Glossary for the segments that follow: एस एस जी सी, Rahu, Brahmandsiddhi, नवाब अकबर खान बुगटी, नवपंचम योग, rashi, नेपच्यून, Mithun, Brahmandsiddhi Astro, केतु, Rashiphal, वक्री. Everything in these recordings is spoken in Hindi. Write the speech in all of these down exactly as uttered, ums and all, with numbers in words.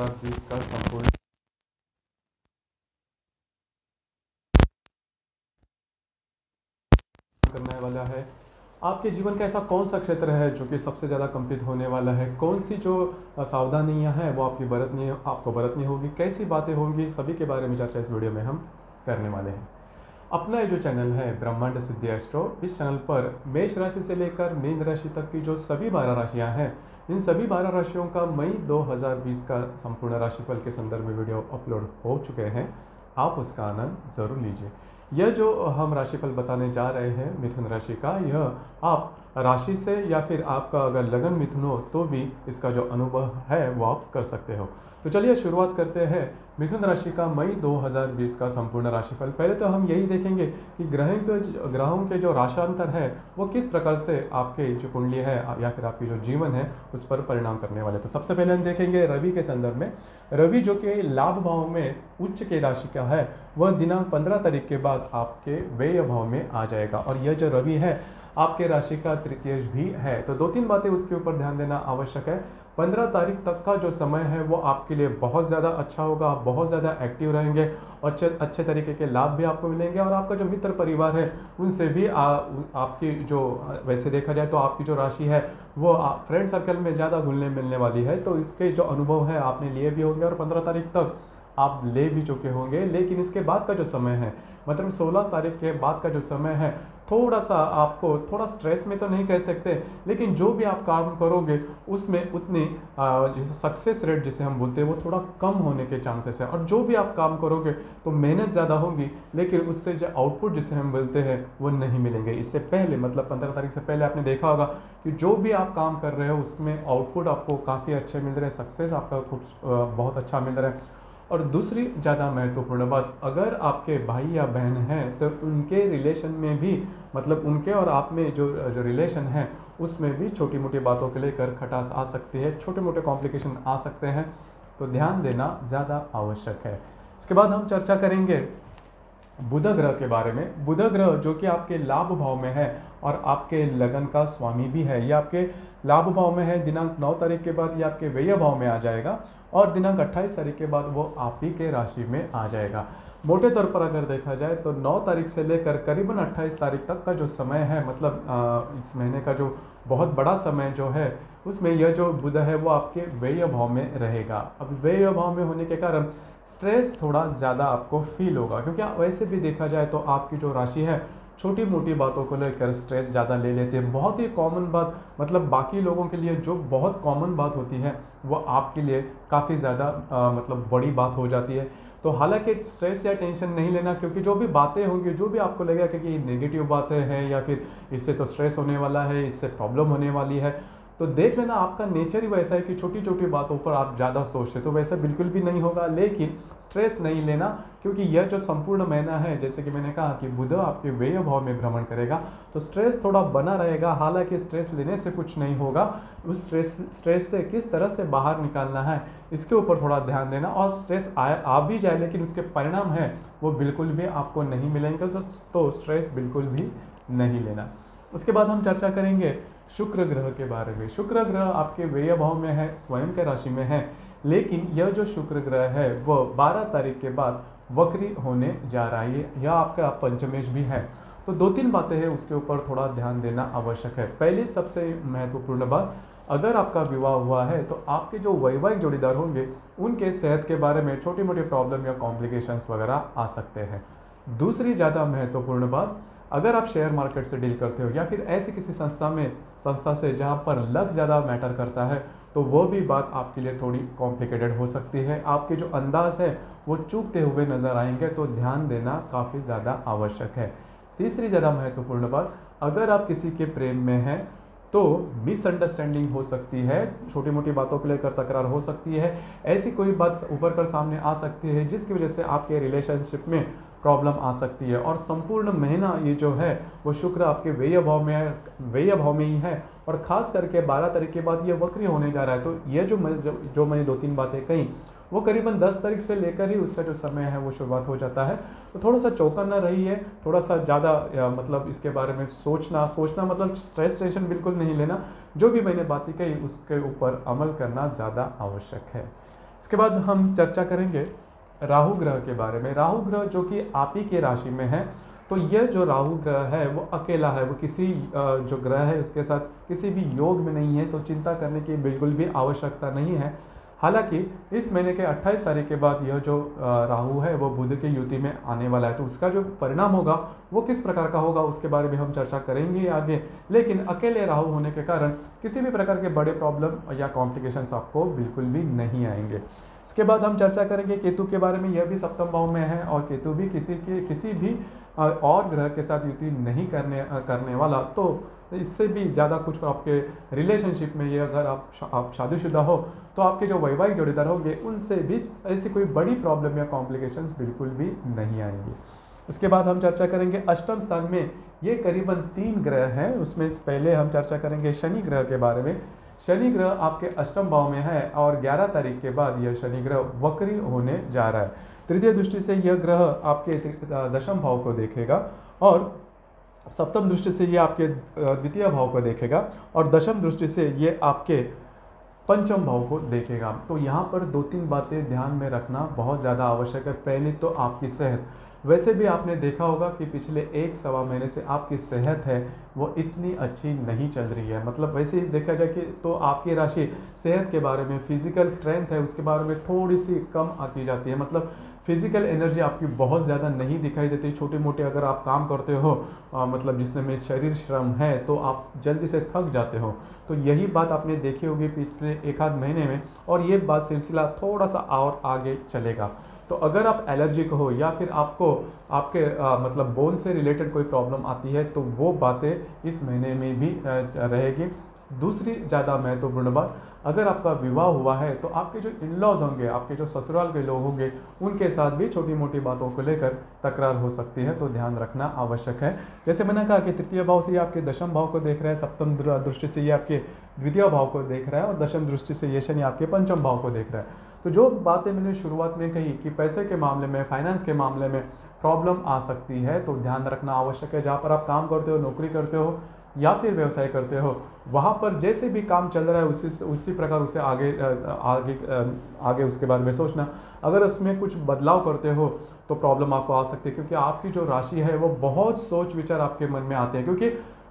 साथ इसका संपूर्ण करने वाला है। आपके जीवन का ऐसा कौन सा क्षेत्र है जो कि सबसे ज़्यादा कंपित होने वाला है? कौन सी जो सावधानियां हैं वो आपकी बरतनी आपको बरतनी होगी, कैसी बातें होंगी, सभी के बारे में चर्चा इस वीडियो में हम करने वाले हैं। अपना ये जो चैनल है ब्रह्मांड सिद्धि एस्ट्रो, इस चैनल पर मेष राशि से लेकर मीन राशि तक की जो सभी बारह राशियां हैं, इन सभी बारह राशियों का मई दो हज़ार बीस का संपूर्ण राशिफल के संदर्भ में वीडियो अपलोड हो चुके हैं। आप उसका आनंद जरूर लीजिए। यह जो हम राशिफल बताने जा रहे हैं मिथुन राशि का, यह आप राशि से या फिर आपका अगर लगन मिथुन हो तो भी इसका जो अनुभव है वो आप कर सकते हो। तो चलिए शुरुआत करते हैं मिथुन राशि का मई दो हज़ार बीस का संपूर्ण राशिफल। पहले तो हम यही देखेंगे कि ग्रहों के ग्रहों के जो राशांतर है वो किस प्रकार से आपके जो कुंडली है या फिर आपकी जो जीवन है उस पर परिणाम करने वाले। तो सबसे पहले हम देखेंगे रवि के संदर्भ में। रवि जो कि लाभ भाव में उच्च के राशि का है, वह दिनांक पंद्रह तारीख के बाद आपके व्यय भाव में आ जाएगा। और यह जो रवि है आपके राशि का तृतीयेश भी है, तो दो तीन बातें उसके ऊपर ध्यान देना आवश्यक है। पंद्रह तारीख तक का जो समय है वो आपके लिए बहुत ज़्यादा अच्छा होगा, आप बहुत ज़्यादा एक्टिव रहेंगे और अच्छे अच्छे तरीके के लाभ भी आपको मिलेंगे। और आपका जो मित्र परिवार है उनसे भी आ, आपकी जो वैसे देखा जाए तो आपकी जो राशि है वो फ्रेंड सर्कल में ज़्यादा घुलने मिलने वाली है, तो इसके जो अनुभव है आपने लिए भी होंगे और पंद्रह तारीख तक आप ले भी चुके होंगे। लेकिन इसके बाद का जो समय है, मतलब सोलह तारीख के बाद का जो समय है, थोड़ा सा आपको थोड़ा स्ट्रेस में तो नहीं कह सकते, लेकिन जो भी आप काम करोगे उसमें उतनी जैसे सक्सेस रेट जिसे हम बोलते हैं वो थोड़ा कम होने के चांसेस है। और जो भी आप काम करोगे तो मेहनत ज़्यादा होगी, लेकिन उससे जो आउटपुट जिसे हम बोलते हैं वो नहीं मिलेंगे। इससे पहले मतलब पंद्रह तारीख से पहले आपने देखा होगा कि जो भी आप काम कर रहे हो उसमें आउटपुट आपको काफ़ी अच्छे मिल रहे हैं, सक्सेस आपका खूब बहुत अच्छा मिल रहा है। और दूसरी ज़्यादा महत्वपूर्ण बात, अगर आपके भाई या बहन हैं तो उनके रिलेशन में भी मतलब उनके और आप में जो जो रिलेशन है उसमें भी छोटी मोटी बातों के लिए कर खटास आ सकती है, छोटे मोटे कॉम्प्लिकेशन आ सकते हैं, तो ध्यान देना ज़्यादा आवश्यक है। इसके बाद हम चर्चा करेंगे बुध ग्रह के बारे में। बुध ग्रह जो कि आपके लाभ भाव में है और आपके लगन का स्वामी भी है, यह आपके लाभ भाव में है। दिनांक नौ तारीख के बाद यह आपके व्यय भाव में आ जाएगा और दिनांक अट्ठाईस तारीख के बाद वो आप ही के राशि में आ जाएगा। मोटे तौर पर अगर देखा जाए तो नौ तारीख से लेकर करीबन अट्ठाईस तारीख तक का जो समय है, मतलब आ, इस महीने का जो बहुत बड़ा समय जो है उसमें यह जो बुध है वो आपके व्यय भाव में रहेगा। अब व्यय भाव में होने के कारण स्ट्रेस थोड़ा ज़्यादा आपको फील होगा, क्योंकि वैसे भी देखा जाए तो आपकी जो राशि है छोटी मोटी बातों को लेकर स्ट्रेस ज़्यादा ले लेते हैं। बहुत ही कॉमन बात, मतलब बाकी लोगों के लिए जो बहुत कॉमन बात होती है वो आपके लिए काफ़ी ज़्यादा मतलब बड़ी बात हो जाती है। तो हालांकि स्ट्रेस या टेंशन नहीं लेना, क्योंकि जो भी बातें होंगी, जो भी आपको लगेगा कि ये नेगेटिव बातें हैं या फिर इससे तो स्ट्रेस होने वाला है, इससे प्रॉब्लम होने वाली है, तो देख लेना आपका नेचर ही वैसा है कि छोटी छोटी बातों पर आप ज़्यादा सोचते, तो वैसा बिल्कुल भी नहीं होगा। लेकिन स्ट्रेस नहीं लेना, क्योंकि यह जो संपूर्ण महीना है जैसे कि मैंने कहा कि बुध आपके व्यय भाव में भ्रमण करेगा, तो स्ट्रेस थोड़ा बना रहेगा। हालांकि स्ट्रेस लेने से कुछ नहीं होगा, उस स्ट्रेस स्ट्रेस से किस तरह से बाहर निकालना है इसके ऊपर थोड़ा ध्यान देना। और स्ट्रेस आए आ भी जाए लेकिन उसके परिणाम हैं वो बिल्कुल भी आपको नहीं मिलेंगे, तो स्ट्रेस बिल्कुल भी नहीं लेना। उसके बाद हम चर्चा करेंगे शुक्र ग्रह के बारे में। शुक्र ग्रह आपके व्यय भाव में है, स्वयं के राशि में है, लेकिन यह जो शुक्र ग्रह है वह बारह तारीख के बाद वक्री होने जा रहा है। यह आपका पंचमेश भी है, तो दो तीन बातें हैं उसके ऊपर थोड़ा ध्यान देना आवश्यक है। पहली सबसे महत्वपूर्ण बात, अगर आपका विवाह हुआ है तो आपके जो वैवाहिक जोड़ीदार होंगे उनके सेहत के बारे में छोटी मोटी प्रॉब्लम या कॉम्प्लिकेशंस वगैरह आ सकते हैं। दूसरी ज़्यादा महत्वपूर्ण बात, अगर आप शेयर मार्केट से डील करते हो या फिर ऐसी किसी संस्था में संस्था से जहाँ पर लक ज़्यादा मैटर करता है, तो वो भी बात आपके लिए थोड़ी कॉम्प्लिकेटेड हो सकती है। आपके जो अंदाज है वो चूकते हुए नज़र आएंगे, तो ध्यान देना काफ़ी ज़्यादा आवश्यक है। तीसरी ज़्यादा महत्वपूर्ण बात, अगर आप किसी के प्रेम में हैं तो मिसअंडरस्टैंडिंग हो सकती है, छोटी मोटी बातों को लेकर तकरार हो सकती है, ऐसी कोई बात उभर कर सामने आ सकती है जिसकी वजह से आपके रिलेशनशिप में प्रॉब्लम आ सकती है। और संपूर्ण महीना ये जो है वो शुक्र आपके व्यय भाव में है व्यय भाव में ही है, और ख़ास करके बारह तारीख के बाद ये वक्री होने जा रहा है। तो ये जो मैं जो मैंने दो तीन बातें कहीं वो करीबन दस तारीख से लेकर ही उसका जो समय है वो शुरुआत हो जाता है। तो थोड़ा सा चौकन्ना रहिए, थोड़ा सा ज़्यादा मतलब इसके बारे में सोचना सोचना मतलब स्ट्रेस टेंशन बिल्कुल नहीं लेना। जो भी मैंने बातें कही उसके ऊपर अमल करना ज़्यादा आवश्यक है। इसके बाद हम चर्चा करेंगे राहु ग्रह के बारे में। राहु ग्रह जो कि आप ही के राशि में है, तो यह जो राहु ग्रह है वो अकेला है, वो किसी जो ग्रह है उसके साथ किसी भी योग में नहीं है, तो चिंता करने की बिल्कुल भी आवश्यकता नहीं है। हालांकि इस महीने के अट्ठाईस तारीख के बाद यह जो राहु है वो बुध के युति में आने वाला है, तो उसका जो परिणाम होगा वो किस प्रकार का होगा उसके बारे में हम चर्चा करेंगे आगे। लेकिन अकेले राहु होने के कारण किसी भी प्रकार के बड़े प्रॉब्लम या कॉम्प्लिकेशंस आपको बिल्कुल भी नहीं आएंगे। इसके बाद हम चर्चा करेंगे केतु के बारे में। यह भी सप्तम भाव में है और केतु भी किसी के किसी भी और ग्रह के साथ युति नहीं करने करने वाला, तो इससे भी ज़्यादा कुछ आपके रिलेशनशिप में, ये अगर आप शा, आप शादीशुदा हो तो आपके जो वैवाहिक जोड़ीदार होंगे उनसे भी ऐसी कोई बड़ी प्रॉब्लम या कॉम्प्लिकेशंस बिल्कुल भी नहीं आएंगी। इसके बाद हम चर्चा करेंगे अष्टम स्थान में ये करीबन तीन ग्रह हैं, उसमें पहले हम चर्चा करेंगे शनि ग्रह के बारे में। शनि ग्रह आपके अष्टम भाव में है और ग्यारह तारीख के बाद यह शनि ग्रह वक्री होने जा रहा है। तृतीय दृष्टि से यह ग्रह आपके दशम भाव को देखेगा और सप्तम दृष्टि से ये आपके द्वितीय भाव को देखेगा और दशम दृष्टि से ये आपके पंचम भाव को देखेगा। तो यहाँ पर दो तीन बातें ध्यान में रखना बहुत ज़्यादा आवश्यक है। पहले तो आपकी सेहत, वैसे भी आपने देखा होगा कि पिछले एक सवा महीने से आपकी सेहत है वो इतनी अच्छी नहीं चल रही है, मतलब वैसे ही देखा जाए कि तो आपकी राशि सेहत के बारे में, फिजिकल स्ट्रेंथ है उसके बारे में थोड़ी सी कम आती जाती है, मतलब फिजिकल एनर्जी आपकी बहुत ज़्यादा नहीं दिखाई देती। छोटे मोटे अगर आप काम करते हो आ, मतलब जिसने में शरीर श्रम है तो आप जल्दी से थक जाते हो, तो यही बात आपने देखी होगी पिछले एक आध महीने में और ये बात सिलसिला थोड़ा सा और आगे चलेगा। तो अगर आप एलर्जिक हो या फिर आपको आपके आ, मतलब बोन से रिलेटेड कोई प्रॉब्लम आती है तो वो बातें इस महीने में भी रहेगी। दूसरी ज़्यादा महत्वपूर्ण बात, अगर आपका विवाह हुआ है तो आपके जो इन-लॉज होंगे, आपके जो ससुराल के लोग होंगे उनके साथ भी छोटी मोटी बातों को लेकर तकरार हो सकती है, तो ध्यान रखना आवश्यक है। जैसे मैंने कहा कि तृतीय भाव से ये आपके दशम भाव को देख रहा है, सप्तम दृष्टि से ये आपके द्वितीय भाव को देख रहा है और दशम दृष्टि से ये शनि आपके पंचम भाव को देख रहा है। तो जो बातें मैंने शुरुआत में कही कि पैसे के मामले में, फाइनेंस के मामले में प्रॉब्लम आ सकती है, तो ध्यान रखना आवश्यक है। जहाँ पर आप काम करते हो, नौकरी करते हो या फिर व्यवसाय करते हो, वहाँ पर जैसे भी काम चल रहा है उसी उसी प्रकार उसे आगे आगे आगे उसके बारे में सोचना। अगर उसमें कुछ बदलाव करते हो तो प्रॉब्लम आपको आ सकती है, क्योंकि आपकी जो राशि है वो बहुत सोच विचार आपके मन में आते हैं, क्योंकि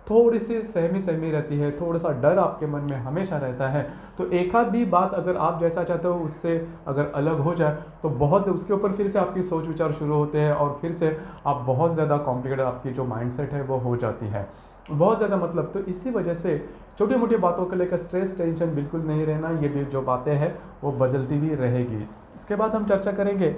थोड़ी सी सहमी सहमी रहती है, थोड़ा सा डर आपके मन में हमेशा रहता है। तो एक आध भी बात अगर आप जैसा चाहते हो उससे अगर अलग हो जाए तो बहुत उसके ऊपर फिर से आपकी सोच विचार शुरू होते हैं और फिर से आप बहुत ज़्यादा कॉम्प्लिकेटेड आपकी जो माइंडसेट है वो हो जाती है बहुत ज़्यादा, मतलब। तो इसी वजह से छोटी मोटी बातों को लेकर स्ट्रेस टेंशन बिल्कुल नहीं रहना, ये भी जो बातें हैं वो बदलती भी रहेगी। इसके बाद हम चर्चा करेंगे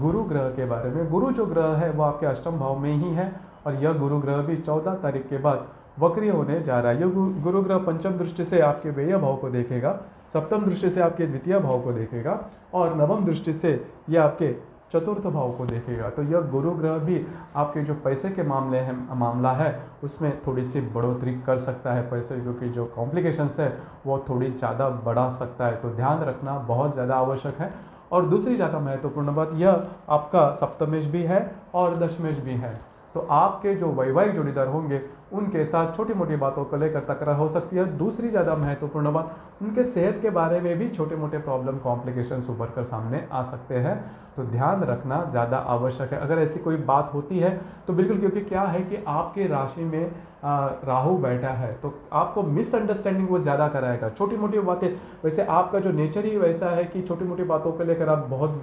गुरु ग्रह के बारे में। गुरु जो ग्रह है वो आपके अष्टम भाव में ही है और यह गुरु ग्रह भी चौदह तारीख के बाद वक्री होने जा रहा है। यह गुरु ग्रह पंचम दृष्टि से आपके व्यय भाव को देखेगा, सप्तम दृष्टि से आपके द्वितीय भाव को देखेगा और नवम दृष्टि से यह आपके चतुर्थ भाव को देखेगा। तो यह गुरु ग्रह भी आपके जो पैसे के मामले हैं मामला है उसमें थोड़ी सी बढ़ोतरी कर सकता है पैसे, क्योंकि जो कॉम्प्लिकेशंस है वो थोड़ी ज़्यादा बढ़ा सकता है, तो ध्यान रखना बहुत ज़्यादा आवश्यक है। और दूसरी ज़्यादा महत्वपूर्ण बात, यह आपका सप्तमेश भी है और दशमेश भी है, तो आपके जो वैवाहिक जोड़ीदार होंगे उनके साथ छोटी मोटी बातों को लेकर तकरार हो सकती है। दूसरी ज़्यादा महत्वपूर्ण बात, उनके सेहत के बारे में भी छोटे मोटे प्रॉब्लम कॉम्प्लिकेशंस उभर कर सामने आ सकते हैं, तो ध्यान रखना ज़्यादा आवश्यक है। अगर ऐसी कोई बात होती है तो बिल्कुल, क्योंकि क्या है कि आपके राशि में राहु बैठा है तो आपको मिसअंडरस्टैंडिंग वो ज़्यादा कराएगा, छोटी मोटी बातें। वैसे आपका जो नेचर ही वैसा है कि छोटी मोटी बातों को लेकर आप बहुत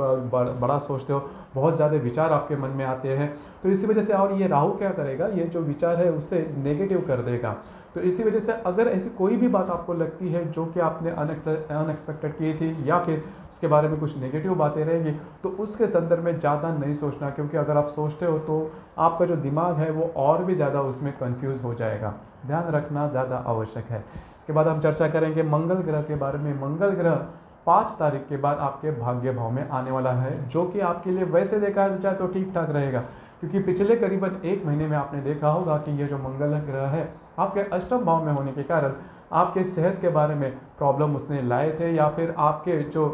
बड़ा सोचते हो, बहुत ज़्यादा विचार आपके मन में आते हैं, तो इसी वजह से और ये राहु क्या करेगा, ये जो विचार है उसे नेगेटिव कर देगा। तो इसी वजह से अगर ऐसी कोई भी बात आपको लगती है जो कि आपने अनएक्सपेक्टेड की थी या फिर उसके बारे में कुछ नेगेटिव बातें रहेंगी, तो उसके संदर्भ में ज़्यादा नहीं सोचना, क्योंकि अगर आप सोचते हो तो आपका जो दिमाग है वो और भी ज़्यादा उसमें कंफ्यूज हो जाएगा, ध्यान रखना ज़्यादा आवश्यक है। इसके बाद हम चर्चा करेंगे मंगल ग्रह के बारे में। मंगल ग्रह पाँच तारीख के बाद आपके भाग्य भाव में आने वाला है, जो कि आपके लिए वैसे देखा जाए तो ठीक ठाक रहेगा, क्योंकि पिछले करीबन एक महीने में आपने देखा होगा कि यह जो मंगल ग्रह है आपके अष्टम भाव में होने के कारण आपके सेहत के बारे में प्रॉब्लम उसने लाए थे, या फिर आपके जो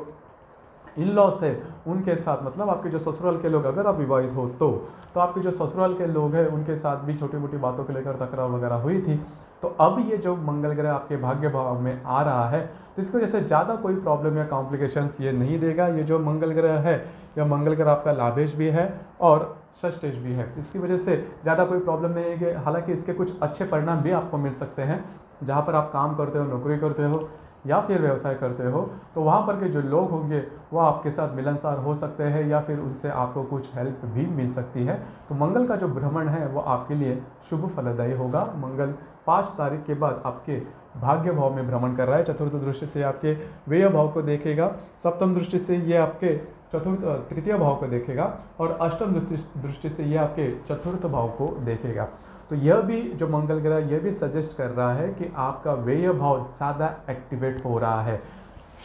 इन लॉज थे उनके साथ, मतलब आपके जो ससुराल के लोग, अगर आप विवाहित हो तो तो आपके जो ससुराल के लोग हैं उनके साथ भी छोटी मोटी बातों को लेकर तकरार वगैरह हुई थी। तो अब ये जो मंगल ग्रह आपके भाग्य भाव में आ रहा है तो इसकी वजह से ज़्यादा कोई प्रॉब्लम या कॉम्प्लिकेशंस ये नहीं देगा। ये जो मंगल ग्रह है या मंगल ग्रह आपका लाभेश भी है और षष्ठेश भी है, इसकी वजह से ज़्यादा कोई प्रॉब्लम नहीं है। हालांकि इसके कुछ अच्छे परिणाम भी आपको मिल सकते हैं। जहाँ पर आप काम करते हो, नौकरी करते हो या फिर व्यवसाय करते हो तो वहाँ पर के जो लोग होंगे वह आपके साथ मिलनसार हो सकते हैं या फिर उनसे आपको कुछ हेल्प भी मिल सकती है। तो मंगल का जो भ्रमण है वो आपके लिए शुभ फलदायी होगा। मंगल पाँच तारीख के बाद आपके भाग्य भाव में भ्रमण कर रहा है। चतुर्थ दृष्टि से आपके व्यय भाव को देखेगा, सप्तम दृष्टि से ये आपके चतुर्थ तृतीय भाव को देखेगा और अष्टम दृष्टि से ये आपके चतुर्थ भाव को देखेगा। तो यह भी जो मंगल ग्रह यह भी सजेस्ट कर रहा है कि आपका व्यय भाव ज़्यादा एक्टिवेट हो रहा है।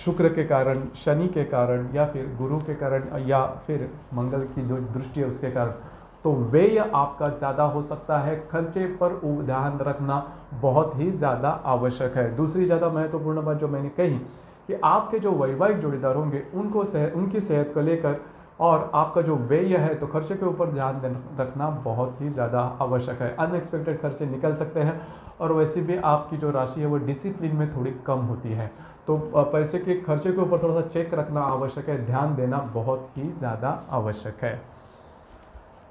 शुक्र के कारण, शनि के कारण या फिर गुरु के कारण या फिर मंगल की जो दृष्टि है उसके कारण तो व्यय आपका ज़्यादा हो सकता है। खर्चे पर ध्यान रखना बहुत ही ज़्यादा आवश्यक है। दूसरी ज़्यादा महत्वपूर्ण बात जो मैंने कही कि आपके जो वैवाहिक जोड़ीदार होंगे उनको सेह, उनकी सेहत को लेकर और आपका जो व्यय है तो खर्चे के ऊपर ध्यान रखना बहुत ही ज़्यादा आवश्यक है। अनएक्सपेक्टेड खर्चे निकल सकते हैं और वैसे भी आपकी जो राशि है वो डिसिप्लिन में थोड़ी कम होती है तो पैसे के खर्चे के ऊपर थोड़ा सा चेक रखना आवश्यक है, ध्यान देना बहुत ही ज़्यादा आवश्यक है।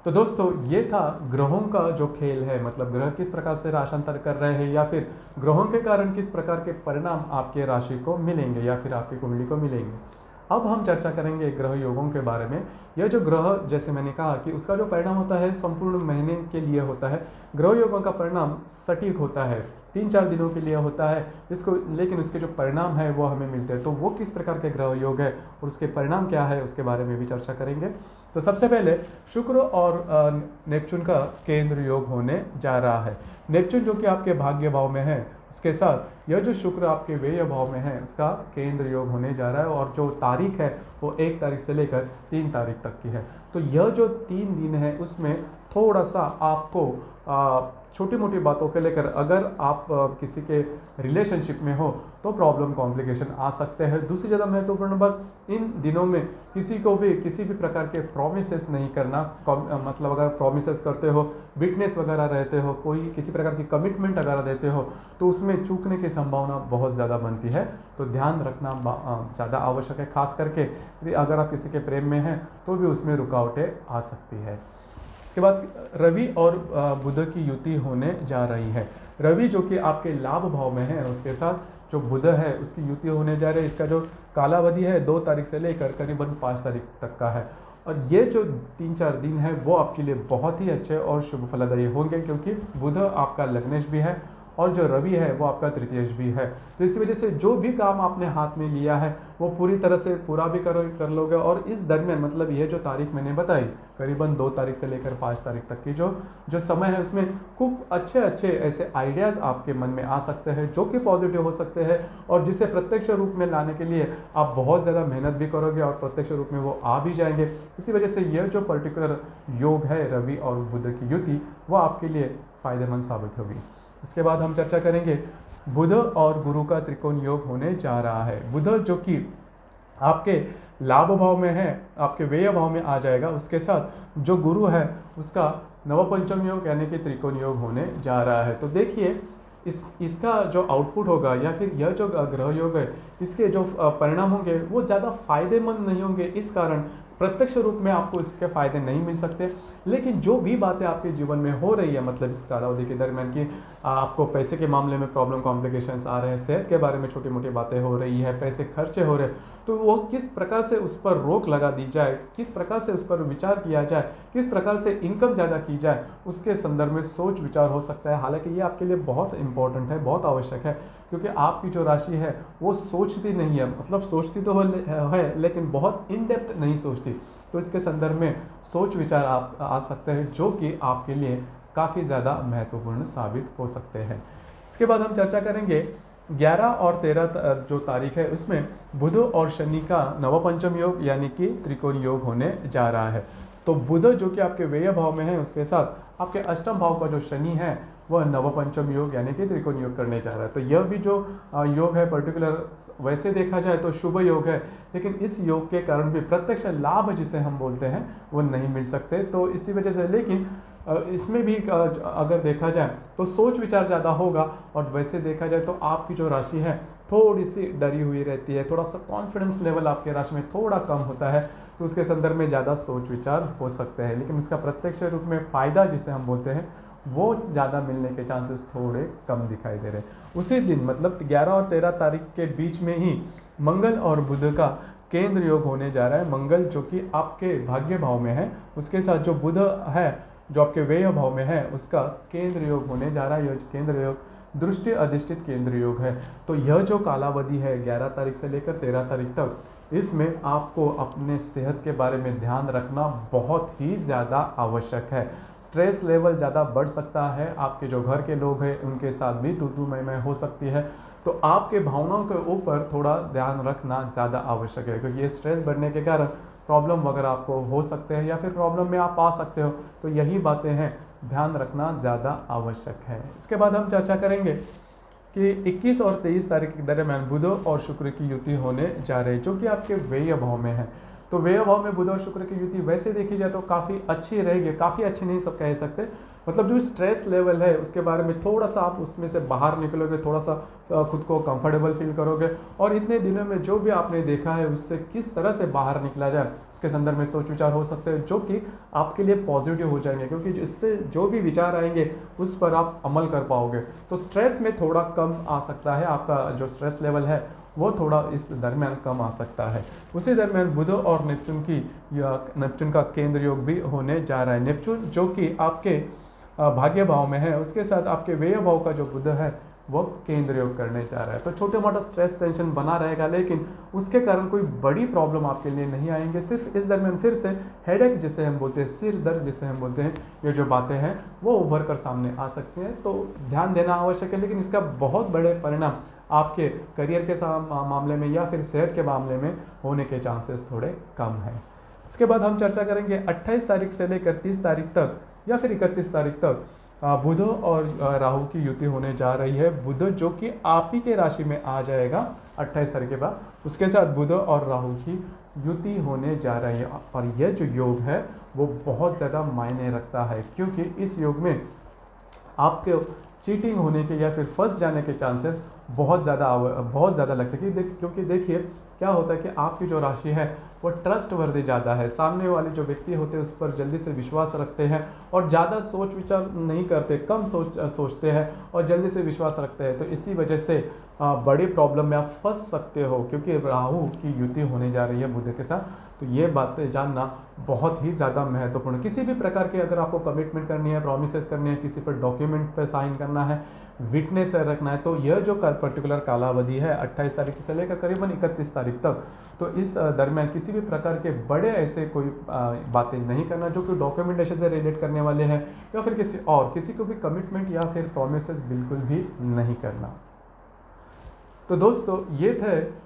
तो दोस्तों ये था ग्रहों का जो खेल है, मतलब ग्रह किस प्रकार से राशांतर कर रहे हैं या फिर ग्रहों के कारण किस प्रकार के परिणाम आपके राशि को मिलेंगे या फिर आपकी कुंडली को मिलेंगे। अब हम चर्चा करेंगे ग्रह योगों के बारे में। यह जो ग्रह जैसे मैंने कहा कि उसका जो परिणाम होता है संपूर्ण महीने के लिए होता है। ग्रह योगों का परिणाम सटीक होता है, तीन चार दिनों के लिए होता है इसको, लेकिन उसके जो परिणाम है वो हमें मिलते हैं। तो वो किस प्रकार के ग्रह योग है और उसके परिणाम क्या है उसके बारे में भी चर्चा करेंगे। तो सबसे पहले शुक्र और नेपच्यून का केंद्र योग होने जा रहा है। नेपच्यून जो कि आपके भाग्य भाव में है उसके साथ यह जो शुक्र आपके व्यय भाव में है उसका केंद्र योग होने जा रहा है और जो तारीख है वो एक तारीख से लेकर तीन तारीख तक की है। तो यह जो तीन दिन है उसमें थोड़ा सा आपको छोटी मोटी बातों के लेकर, अगर आप किसी के रिलेशनशिप में हो तो प्रॉब्लम कॉम्प्लिकेशन आ सकते हैं। दूसरी ज़्यादा महत्वपूर्ण बात, इन दिनों में किसी को भी किसी भी प्रकार के प्रॉमिसेस नहीं करना। मतलब अगर प्रॉमिसेस करते हो, विटनेस वगैरह रहते हो, कोई किसी प्रकार की कमिटमेंट वगैरह देते हो तो उसमें चूकने की संभावना बहुत ज़्यादा बनती है। तो ध्यान रखना ज़्यादा आवश्यक है। खास करके अगर आप किसी के प्रेम में हैं तो भी उसमें रुकावटें आ सकती है। इसके बाद रवि और बुध की युति होने जा रही है। रवि जो कि आपके लाभ भाव में है उसके साथ जो बुध है उसकी युति होने जा रही है। इसका जो कालावधि है दो तारीख से लेकर करीबन पाँच तारीख तक का है और ये जो तीन चार दिन है वो आपके लिए बहुत ही अच्छे और शुभ फलदायी होंगे क्योंकि बुध आपका लग्नेश भी है और जो रवि है वो आपका तृतीयेश भी है। तो इसी वजह से जो भी काम आपने हाथ में लिया है वो पूरी तरह से पूरा भी करो कर लोगे। और इस दरमियान मतलब ये जो तारीख मैंने बताई करीबन दो तारीख से लेकर पाँच तारीख तक की जो जो समय है उसमें खूब अच्छे अच्छे ऐसे आइडियाज़ आपके मन में आ सकते हैं जो कि पॉजिटिव हो सकते हैं और जिसे प्रत्यक्ष रूप में लाने के लिए आप बहुत ज़्यादा मेहनत भी करोगे और प्रत्यक्ष रूप में वो आ भी जाएंगे। इसी वजह से यह जो पर्टिकुलर योग है रवि और बुध की युति वह आपके लिए फ़ायदेमंद साबित होगी। इसके बाद हम चर्चा करेंगे बुध और गुरु का त्रिकोण योग होने जा रहा है। बुध जो कि आपके लाभ भाव में है आपके व्यय भाव में आ जाएगा, उसके साथ जो गुरु है उसका नवपंचम योग यानी कि त्रिकोण योग होने जा रहा है। तो देखिए इस इसका जो आउटपुट होगा या फिर यह जो ग्रह योग है इसके जो परिणाम होंगे वो ज़्यादा फायदेमंद नहीं होंगे। इस कारण प्रत्यक्ष रूप में आपको इसके फायदे नहीं मिल सकते, लेकिन जो भी बातें आपके जीवन में हो रही है मतलब इस कालावधि के दरमियान की आपको पैसे के मामले में प्रॉब्लम कॉम्प्लिकेशंस आ रहे हैं, सेहत के बारे में छोटी मोटी बातें हो रही है, पैसे खर्चे हो रहे हैं, तो वो किस प्रकार से उस पर रोक लगा दी जाए, किस प्रकार से उस पर विचार किया जाए, किस प्रकार से इनकम ज़्यादा की जाए उसके संदर्भ में सोच विचार हो सकता है। हालांकि ये आपके लिए बहुत इंपॉर्टेंट है, बहुत आवश्यक है क्योंकि आपकी जो राशि है वो सोचती नहीं है, मतलब सोचती तो है लेकिन बहुत इन डेप्थ नहीं सोचती। तो इसके संदर्भ में सोच विचार आप आ सकते हैं जो कि आपके लिए काफ़ी ज़्यादा महत्वपूर्ण साबित हो सकते हैं। इसके बाद हम चर्चा करेंगे ग्यारह और तेरह जो तारीख है उसमें बुध और शनि का नवपंचम योग यानी कि त्रिकोण योग होने जा रहा है। तो बुध जो कि आपके व्यय भाव में है, उसके साथ आपके अष्टम भाव का जो शनि है वह नवपंचम योग यानी कि त्रिकोण योग करने जा रहा है। तो यह भी जो योग है पर्टिकुलर वैसे देखा जाए तो शुभ योग है, लेकिन इस योग के कारण भी प्रत्यक्ष लाभ जिसे हम बोलते हैं वो नहीं मिल सकते। तो इसी वजह से, लेकिन इसमें भी अगर देखा जाए तो सोच विचार ज़्यादा होगा, और वैसे देखा जाए तो आपकी जो राशि है थोड़ी सी डरी हुई रहती है, थोड़ा सा कॉन्फिडेंस लेवल आपके राशि में थोड़ा कम होता है, तो उसके संदर्भ में ज़्यादा सोच विचार हो सकते हैं। लेकिन इसका प्रत्यक्ष रूप में फ़ायदा जिसे हम बोलते हैं वो ज़्यादा मिलने के चांसेस थोड़े कम दिखाई दे रहे हैं। उसी दिन मतलब ग्यारह और तेरह तारीख के बीच में ही मंगल और बुध का केंद्र योग होने जा रहा है। मंगल जो कि आपके भाग्य भाव में है, उसके साथ जो बुध है जो आपके व्यय भाव में है उसका केंद्र योग होने जा रहा है। यह केंद्र योग दृष्टि अधिष्ठित केंद्र योग है। तो यह जो कालावधि है ग्यारह तारीख से लेकर तेरह तारीख तक, इसमें आपको अपने सेहत के बारे में ध्यान रखना बहुत ही ज़्यादा आवश्यक है। स्ट्रेस लेवल ज़्यादा बढ़ सकता है, आपके जो घर के लोग हैं उनके साथ भी तू तू मैं मैं हो सकती है, तो आपके भावनाओं के ऊपर थोड़ा ध्यान रखना ज़्यादा आवश्यक है, क्योंकि ये स्ट्रेस बढ़ने के कारण प्रॉब्लम वगैरह आपको हो सकते हैं या फिर प्रॉब्लम में आप आ सकते हो। तो यही बातें हैं, ध्यान रखना ज़्यादा आवश्यक है। इसके बाद हम चर्चा करेंगे कि इक्कीस और तेईस तारीख के दरमियान बुध और शुक्र की युति होने जा रही है जो कि आपके व्यय भाव में है। तो व्यय भाव में बुध और शुक्र की युति वैसे देखी जाए तो काफ़ी अच्छी रहेगी, काफ़ी अच्छी नहीं सब कह सकते, मतलब जो स्ट्रेस लेवल है उसके बारे में थोड़ा सा आप उसमें से बाहर निकलोगे, थोड़ा सा खुद को कंफर्टेबल फील करोगे, और इतने दिनों में जो भी आपने देखा है उससे किस तरह से बाहर निकला जाए उसके संदर्भ में सोच विचार हो सकते हैं, जो कि आपके लिए पॉजिटिव हो जाएंगे, क्योंकि इससे जो भी विचार आएंगे उस पर आप अमल कर पाओगे। तो स्ट्रेस में थोड़ा कम आ सकता है, आपका जो स्ट्रेस लेवल है वो थोड़ा इस दरमियान कम आ सकता है। उसी दरमियान बुध और नेपच्यून की नेपच्यून का केंद्र योग भी होने जा रहा है। नेपच्यून जो कि आपके भाग्य भाव में है, उसके साथ आपके व्यय भाव का जो बुध है वो केंद्र योग करने जा रहा है। तो छोटे मोटा स्ट्रेस टेंशन बना रहेगा, लेकिन उसके कारण कोई बड़ी प्रॉब्लम आपके लिए नहीं आएंगे। सिर्फ इस दरमियान फिर से हेडेक जिसे हम बोलते हैं, सिर दर्द जिसे हम बोलते हैं, ये जो बातें हैं वो उभर कर सामने आ सकती हैं, तो ध्यान देना आवश्यक है। लेकिन इसका बहुत बड़े परिणाम आपके करियर के मामले में या फिर सेहत के मामले में होने के चांसेस थोड़े कम हैं। इसके बाद हम चर्चा करेंगे अट्ठाईस तारीख से लेकर तीस तारीख तक या फिर इकतीस तारीख तक बुध और राहु की युति होने जा रही है। बुध जो कि आप ही के राशि में आ जाएगा अट्ठाईस तारीख के बाद, उसके साथ बुध और राहु की युति होने जा रही है। और यह जो योग है वो बहुत ज़्यादा मायने रखता है, क्योंकि इस योग में आपके चीटिंग होने के या फिर फंस जाने के चांसेस बहुत ज़्यादा बहुत ज़्यादा लगते हैं। कि क्योंकि देखिए क्या होता है कि आपकी जो राशि है वो ट्रस्ट वर्दी ज़्यादा है, सामने वाले जो व्यक्ति होते हैं उस पर जल्दी से विश्वास रखते हैं और ज़्यादा सोच विचार नहीं करते, कम सोच सोचते हैं और जल्दी से विश्वास रखते हैं। तो इसी वजह से बड़े प्रॉब्लम में आप फंस सकते हो, क्योंकि राहु की युति होने जा रही है बुध के साथ। तो ये बातें जानना बहुत ही ज़्यादा महत्वपूर्ण। किसी भी प्रकार के अगर आपको कमिटमेंट करनी है, प्रॉमिसेस करनी है, किसी पर डॉक्यूमेंट पर साइन करना है, विटनेस रखना है, तो यह जो पर्टिकुलर कालावधि है अट्ठाईस तारीख से लेकर करीबन इकतीस तारीख तक, तो इस दरमियान किसी भी प्रकार के बड़े ऐसे कोई बातें नहीं करना जो कि डॉक्यूमेंटेशन से रिलेट करने वाले हैं, या फिर किसी और किसी को भी कमिटमेंट या फिर प्रॉमिसेस बिल्कुल भी नहीं करना। तो दोस्तों ये थे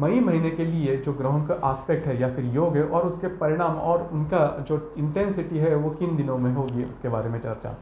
मई महीने के लिए जो ग्रहों का आस्पेक्ट है या फिर योग है और उसके परिणाम और उनका जो इंटेंसिटी है वो किन दिनों में होगी उसके बारे में चर्चा।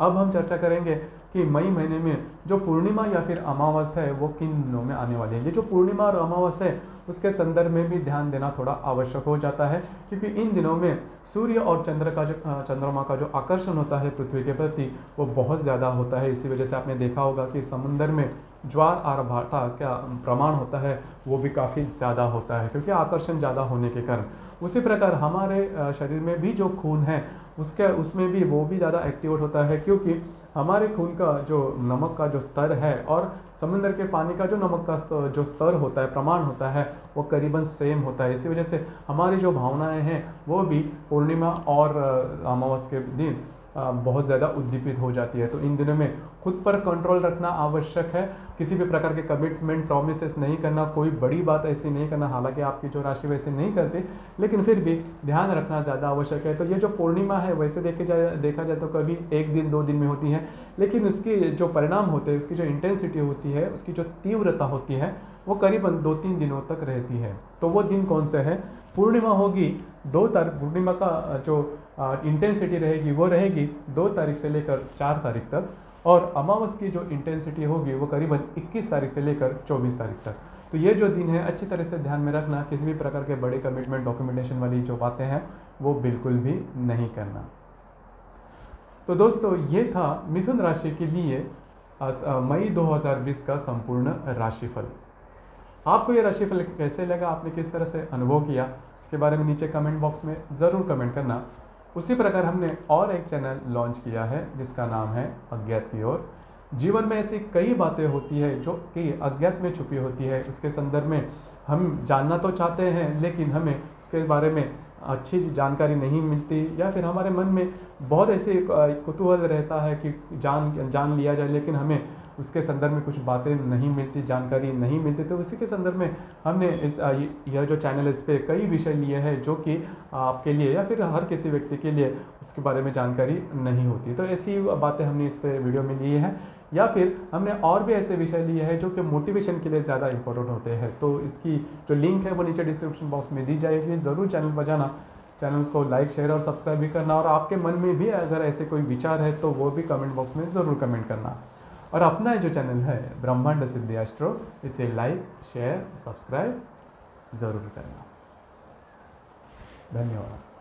अब हम चर्चा करेंगे कि मई महीने में जो पूर्णिमा या फिर अमावस है वो किन दिनों में आने वाली है। ये जो पूर्णिमा और अमावस है उसके संदर्भ में भी ध्यान देना थोड़ा आवश्यक हो जाता है, क्योंकि इन दिनों में सूर्य और चंद्र का जो चंद्रमा का जो आकर्षण होता है पृथ्वी के प्रति वो बहुत ज़्यादा होता है। इसी वजह से आपने देखा होगा कि समुद्र में ज्वार और भाटा का प्रमाण होता है वो भी काफ़ी ज़्यादा होता है, क्योंकि आकर्षण ज़्यादा होने के कारण। उसी प्रकार हमारे शरीर में भी जो खून है उसके उसमें भी वो भी ज़्यादा एक्टिवेट होता है, क्योंकि हमारे खून का जो नमक का जो स्तर है और समुद्र के पानी का जो नमक का जो स्तर होता है, प्रमाण होता है, वो करीबन सेम होता है। इसी वजह से हमारी जो भावनाएं हैं वो भी पूर्णिमा और अमावस के दिन बहुत ज़्यादा उद्दीपित हो जाती है। तो इन दिनों में खुद पर कंट्रोल रखना आवश्यक है, किसी भी प्रकार के कमिटमेंट प्रॉमिसेस नहीं करना, कोई बड़ी बात ऐसी नहीं करना। हालांकि आपकी जो राशि वैसे नहीं करती, लेकिन फिर भी ध्यान रखना ज़्यादा आवश्यक है। तो ये जो पूर्णिमा है वैसे देखे जाए देखा जाए तो कभी एक दिन दो दिन में होती है, लेकिन उसकी जो परिणाम होते हैं, उसकी जो इंटेंसिटी होती है, उसकी जो तीव्रता होती है वो करीबन दो तीन दिनों तक रहती है। तो वो दिन कौन से है? पूर्णिमा होगी दो तारीख। पूर्णिमा का जो इंटेंसिटी रहेगी वो रहेगी दो तारीख से लेकर चार तारीख तक, और अमावस की जो इंटेंसिटी होगी वो करीबन इक्कीस तारीख से लेकर चौबीस तारीख तक। तो ये जो दिन है अच्छी तरह से ध्यान में रखना, किसी भी प्रकार के बड़े कमिटमेंट डॉक्यूमेंटेशन वाली जो बातें हैं वो बिल्कुल भी नहीं करना। तो दोस्तों ये था मिथुन राशि के लिए मई दो हज़ार बीस का संपूर्ण राशिफल। आपको ये राशिफल कैसे लगा, आपने किस तरह से अनुभव किया, इसके बारे में नीचे कमेंट बॉक्स में ज़रूर कमेंट करना। उसी प्रकार हमने और एक चैनल लॉन्च किया है जिसका नाम है अज्ञात की ओर। जीवन में ऐसी कई बातें होती है जो कि अज्ञात में छुपी होती है, उसके संदर्भ में हम जानना तो चाहते हैं लेकिन हमें उसके बारे में अच्छी जानकारी नहीं मिलती, या फिर हमारे मन में बहुत ऐसे कुतूहल रहता है कि जान जान लिया जाए लेकिन हमें उसके संदर्भ में कुछ बातें नहीं मिलती, जानकारी नहीं मिलती। तो उसी के संदर्भ में हमने इस यह जो चैनल इस पर कई विषय लिए हैं जो कि आपके लिए या फिर हर किसी व्यक्ति के लिए उसके बारे में जानकारी नहीं होती। तो ऐसी बातें हमने इस पर वीडियो में ली है, या फिर हमने और भी ऐसे विषय लिए हैं जो कि मोटिवेशन के लिए ज़्यादा इंपॉर्टेंट होते हैं। तो इसकी जो लिंक है वो नीचे डिस्क्रिप्शन बॉक्स में दी जाएगी। ज़रूर चैनल पर जाना, चैनल को लाइक शेयर और सब्सक्राइब भी करना, और आपके मन में भी अगर ऐसे कोई विचार है तो वो भी कमेंट बॉक्स में ज़रूर कमेंट करना। और अपना जो चैनल है ब्रह्मांडसिद्धि एस्ट्रो, इसे लाइक शेयर सब्सक्राइब ज़रूर करना। धन्यवाद।